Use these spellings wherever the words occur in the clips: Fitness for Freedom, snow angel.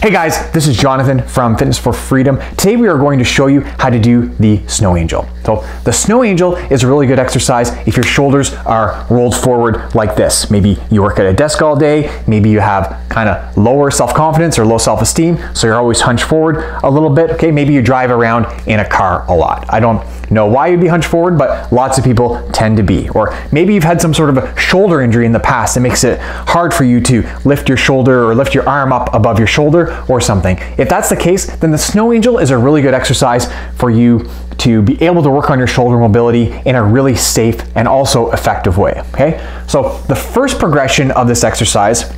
Hey guys, this is Jonathan from Fitness for Freedom. Today we are going to show you how to do the snow angel. So the snow angel is a really good exercise if your shoulders are rolled forward like this. Maybe you work at a desk all day, maybe you have kind of lower self-confidence or low self-esteem, so you're always hunched forward a little bit. Okay, maybe you drive around in a car a lot. I don't know why you'd be hunched forward, but lots of people tend to be. Or maybe you've had some sort of a shoulder injury in the past that makes it hard for you to lift your shoulder or lift your arm up above your shoulder or something. If that's the case, then the snow angel is a really good exercise for you to be able to work on your shoulder mobility in a really safe and also effective way, okay? So the first progression of this exercise,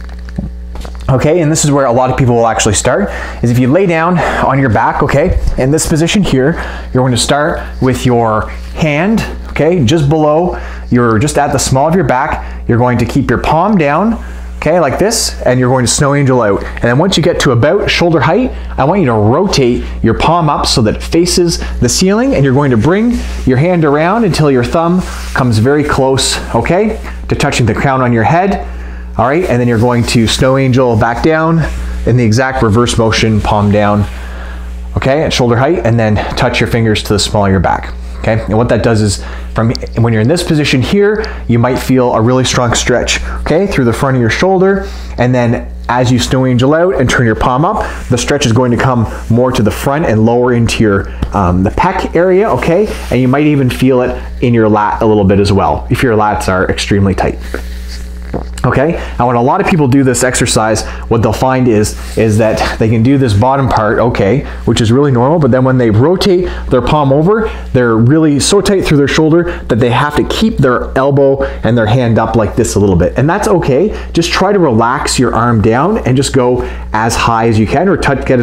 okay, and this is where a lot of people will actually start, is if you lay down on your back, okay, in this position here, you're going to start with your hand, okay, just below, you're just at the small of your back, you're going to keep your palm down, okay, like this, and you're going to snow angel out. And then once you get to about shoulder height, I want you to rotate your palm up so that it faces the ceiling, and you're going to bring your hand around until your thumb comes very close, okay, to touching the crown on your head. All right, and then you're going to snow angel back down in the exact reverse motion, palm down, okay, at shoulder height, and then touch your fingers to the small of your back. Okay, and what that does is, from when you're in this position here, you might feel a really strong stretch, okay, through the front of your shoulder, and then as you snow angel out and turn your palm up, the stretch is going to come more to the front and lower into your the pec area, okay, and you might even feel it in your lat a little bit as well if your lats are extremely tight. Okay, and when a lot of people do this exercise, what they'll find is that they can do this bottom part, okay, which is really normal, but then when they rotate their palm over, they're really so tight through their shoulder that they have to keep their elbow and their hand up like this a little bit. And that's okay. Just try to relax your arm down and just go as high as you can, or touch, get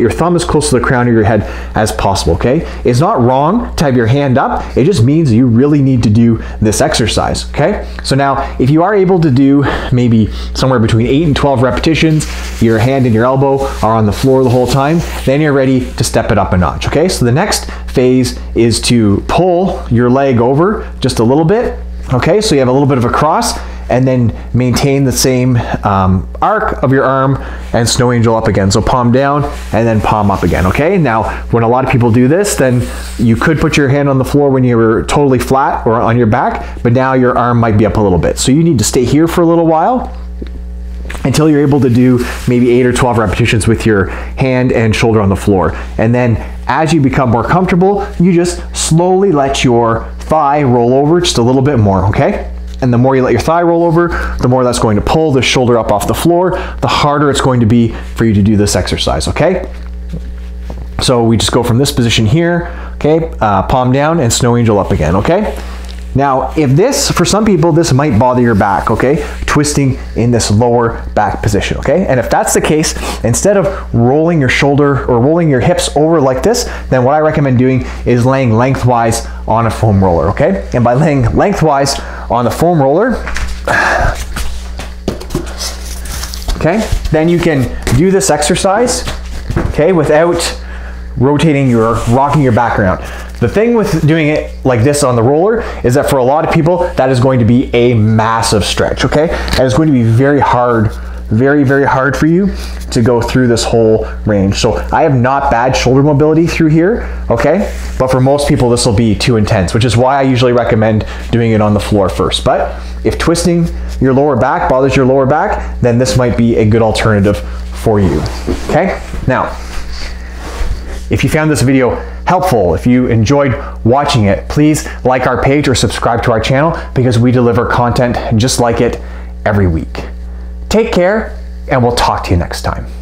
your thumb as close to the crown of your head as possible, okay? It's not wrong to have your hand up. It just means you really need to do this exercise, okay? So now, if you are able to do maybe somewhere between 8 and 12 repetitions, your hand and your elbow are on the floor the whole time, then you're ready to step it up a notch, okay? So the next phase is to pull your leg over just a little bit, okay? So you have a little bit of a cross, and then maintain the same arc of your arm and snow angel up again. So palm down and then palm up again, okay? Now, when a lot of people do this, then you could put your hand on the floor when you were totally flat or on your back, but now your arm might be up a little bit. So you need to stay here for a little while until you're able to do maybe 8 or 12 repetitions with your hand and shoulder on the floor. And then as you become more comfortable, you just slowly let your thigh roll over just a little bit more, okay? And the more you let your thigh roll over, the more that's going to pull the shoulder up off the floor, the harder it's going to be for you to do this exercise, okay? So we just go from this position here, okay, palm down and snow angel up again, okay? Now, if this, for some people, this might bother your back, okay? Twisting in this lower back position, okay? And if that's the case, instead of rolling your shoulder or rolling your hips over like this, then what I recommend doing is laying lengthwise on a foam roller, okay? And by laying lengthwise on the foam roller, okay, then you can do this exercise, okay, without rotating or rocking your back around. The thing with doing it like this on the roller is that for a lot of people, that is going to be a massive stretch, okay? And it's going to be very hard, very, very hard for you to go through this whole range. So I have not bad shoulder mobility through here, okay? But for most people, this will be too intense, which is why I usually recommend doing it on the floor first. But if twisting your lower back bothers your lower back, then this might be a good alternative for you, okay? Now, if you found this video helpful, if you enjoyed watching it, please like our page or subscribe to our channel, because we deliver content just like it every week. Take care, and we'll talk to you next time.